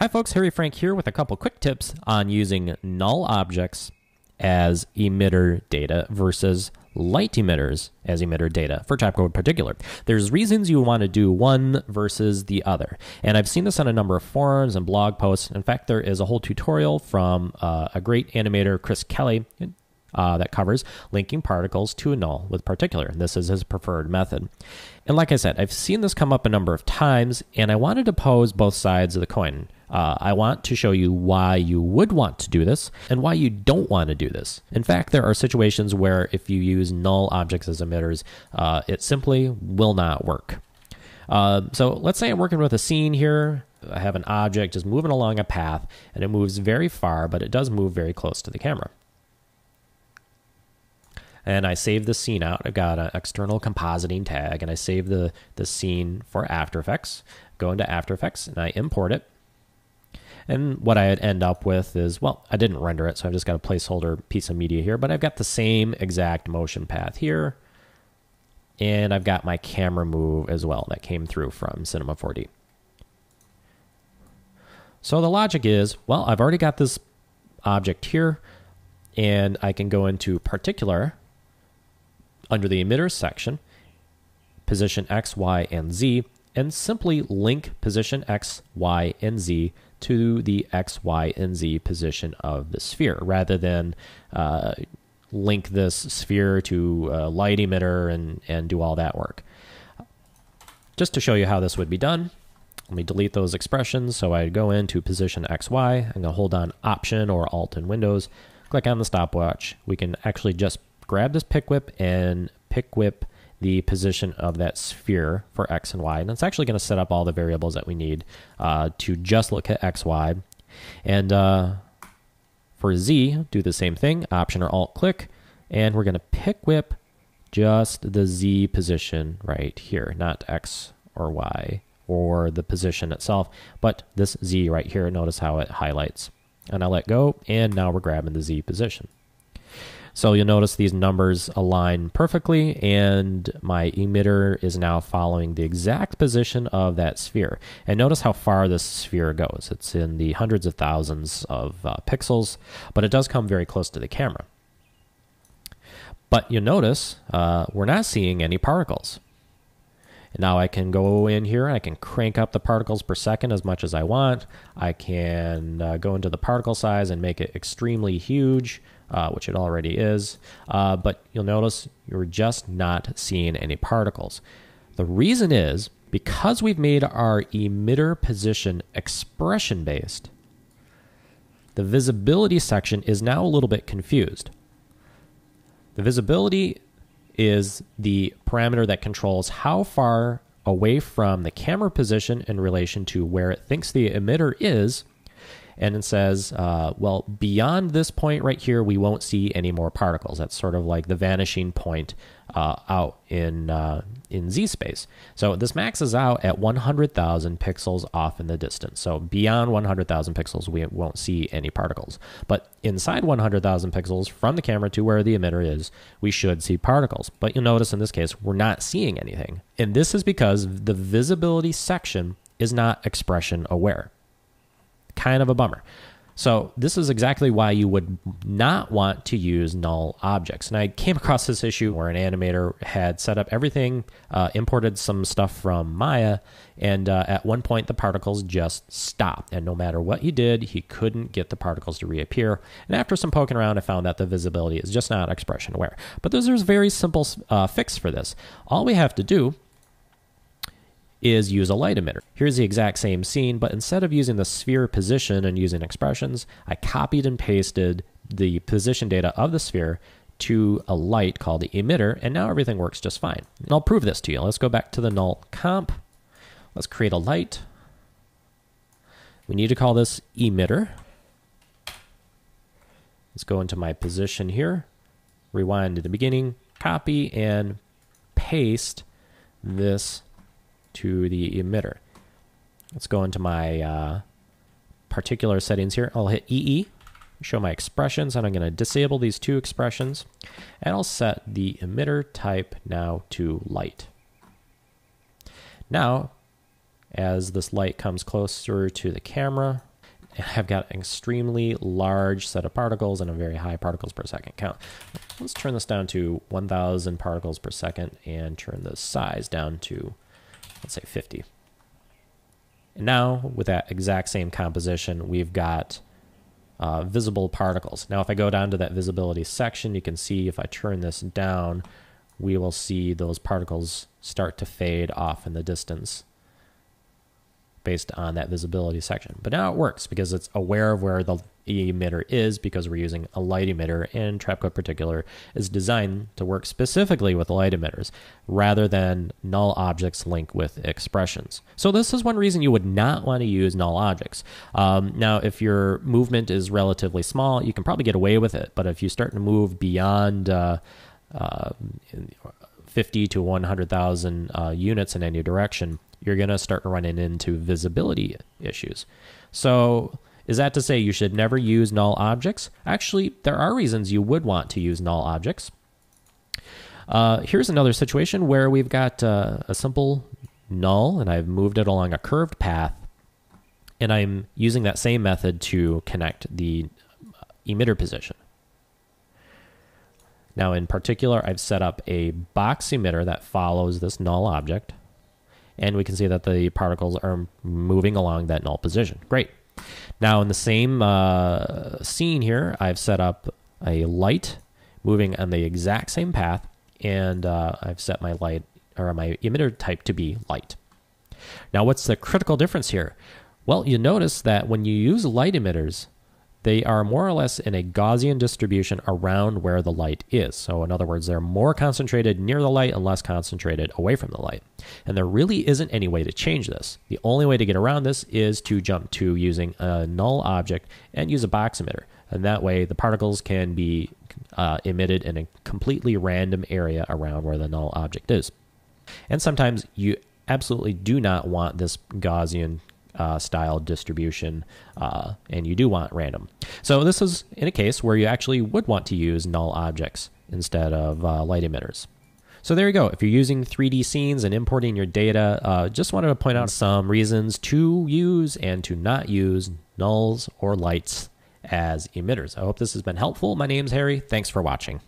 Hi folks, Harry Frank here with a couple quick tips on using null objects as emitter data versus light emitters as emitter data for Trapcode Particular. There's reasons you want to do one versus the other. And I've seen this on a number of forums and blog posts. In fact, there is a whole tutorial from a great animator, Chris Kelly, that covers linking particles to a null with Particular. This is his preferred method. And like I said, I've seen this come up a number of times, and I wanted to pose both sides of the coin. I want to show you why you would want to do this and why you don't want to do this. In fact, there are situations where if you use null objects as emitters, it simply will not work. So let's say I'm working with a scene here. I have an object just moving along a path, and it moves very far, but it does move very close to the camera. And I save the scene out. I've got an external compositing tag, and I save the scene for After Effects. Go into After Effects, and I import it. And what I'd end up with is, well, I didn't render it, so I've just got a placeholder piece of media here, but I've got the same exact motion path here, and I've got my camera move as well that came through from Cinema 4D. So the logic is, well, I've already got this object here, and I can go into Particular under the emitters section, position X, Y, and Z, and simply link position X, Y, and Z to the X, Y, and Z position of the sphere, rather than link this sphere to a light emitter and do all that work. Just to show you how this would be done, let me delete those expressions. So I'd go into position X, Y. I'm going to hold on Option or Alt in Windows. Click on the stopwatch. We can actually just grab this pick whip and pick whip the position of that sphere for X and Y. And it's actually going to set up all the variables that we need to just look at X, Y. And for Z, do the same thing, Option or Alt click, and we're going to pick whip just the Z position right here, not X or Y or the position itself, but this Z right here. Notice how it highlights. And I let go, and now we're grabbing the Z position. So you'll notice these numbers align perfectly, and my emitter is now following the exact position of that sphere. And notice how far this sphere goes. It's in the hundreds of thousands of pixels, but it does come very close to the camera. But you'll notice we're not seeing any particles. And now I can go in here, and I can crank up the particles per second as much as I want. I can go into the particle size and make it extremely huge, which it already is, but you'll notice you're just not seeing any particles. The reason is because we've made our emitter position expression-based, the visibility section is now a little bit confused. The visibility is the parameter that controls how far away from the camera position in relation to where it thinks the emitter is, and it says, well, beyond this point right here, we won't see any more particles. That's sort of like the vanishing point out in Z space. So this maxes out at 100,000 pixels off in the distance. So beyond 100,000 pixels, we won't see any particles. But inside 100,000 pixels from the camera to where the emitter is, we should see particles. But you'll notice in this case, we're not seeing anything. And this is because the visibility section is not expression aware. Kind of a bummer. So this is exactly why you would not want to use null objects. And I came across this issue where an animator had set up everything, imported some stuff from Maya, and at one point the particles just stopped. And no matter what he did, he couldn't get the particles to reappear. And after some poking around, I found that the visibility is just not expression aware. But there's a very simple fix for this. All we have to do is use a light emitter. Here's the exact same scene, but instead of using the sphere position and using expressions, I copied and pasted the position data of the sphere to a light called the emitter, and now everything works just fine. And I'll prove this to you. Let's go back to the null comp. Let's create a light. We need to call this emitter. Let's go into my position here, rewind to the beginning, copy and paste this to the emitter. Let's go into my particular settings here. I'll hit EE, show my expressions, and I'm going to disable these two expressions, and I'll set the emitter type now to light. Now, as this light comes closer to the camera, have got an extremely large set of particles and a very high particles per second count. Let's turn this down to 1,000 particles per second and turn the size down to, let's say, 50. And now, with that exact same composition, we've got visible particles. Now, if I go down to that visibility section, you can see if I turn this down, we will see those particles start to fade off in the distance based on that visibility section. But now it works because it's aware of where the emitter is because we're using a light emitter, and Trapcode Particular is designed to work specifically with light emitters rather than null objects linked with expressions. So this is one reason you would not want to use null objects. Now, if your movement is relatively small, you can probably get away with it, but if you start to move beyond 50 to 100,000 units in any direction, you're going to start running into visibility issues. So is that to say you should never use null objects? Actually, there are reasons you would want to use null objects. Here's another situation where we've got a simple null, and I've moved it along a curved path, and I'm using that same method to connect the emitter position. Now, in particular, I've set up a box emitter that follows this null object, and we can see that the particles are moving along that null position. Great. Now, in the same scene here, I've set up a light moving on the exact same path, and I've set my light, or my emitter type, to be light. Now, what's the critical difference here? Well, you notice that when you use light emitters, they are more or less in a Gaussian distribution around where the light is. So in other words, they're more concentrated near the light and less concentrated away from the light. And there really isn't any way to change this. The only way to get around this is to jump to using a null object and use a box emitter. And that way the particles can be emitted in a completely random area around where the null object is. And sometimes you absolutely do not want this Gaussian style distribution, and you do want random. So this is in a case where you actually would want to use null objects instead of light emitters. So there you go. If you're using 3D scenes and importing your data, just wanted to point out some reasons to use and to not use nulls or lights as emitters. I hope this has been helpful. My name's Harry. Thanks for watching.